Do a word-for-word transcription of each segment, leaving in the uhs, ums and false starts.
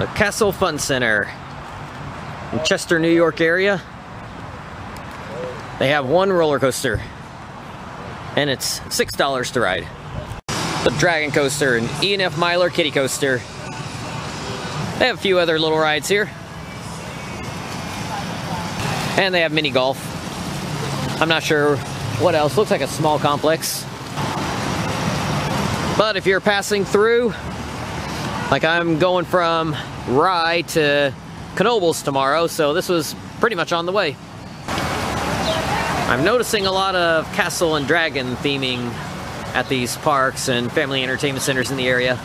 The Castle Fun Center in Chester, New York area. They have one roller coaster and it's six dollars to ride. The Dragon Coaster and E and F Miler Kiddie Coaster. They have a few other little rides here. And they have mini golf. I'm not sure what else. Looks like a small complex. But if you're passing through, like I'm going from Rye to Knoebels tomorrow, so this was pretty much on the way. I'm noticing a lot of castle and dragon theming at these parks and family entertainment centers in the area.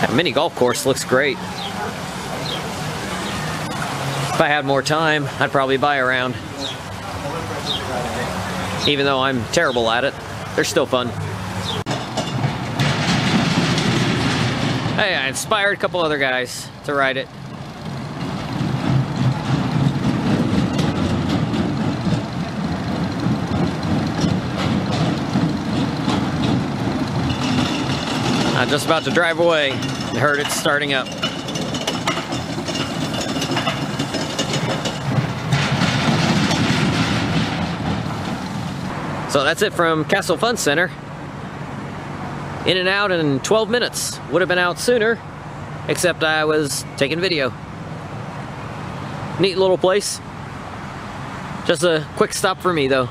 That mini golf course looks great. If I had more time, I'd probably buy a round. Even though I'm terrible at it, they're still fun. Hey, I inspired a couple other guys to ride it. I'm just about to drive away. I heard it starting up. So that's it from Castle Fun Center. In and out in twelve minutes. Would have been out sooner, except I was taking video. Neat little place. Just a quick stop for me though.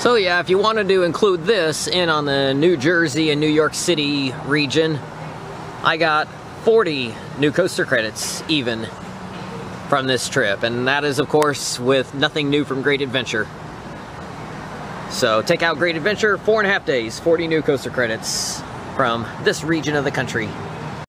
So yeah, if you wanted to include this in on the New Jersey and New York City region, I got forty new coaster credits even from this trip. And that is of course with nothing new from Great Adventure. So take out Great Adventure, four and a half days, forty new coaster credits from this region of the country.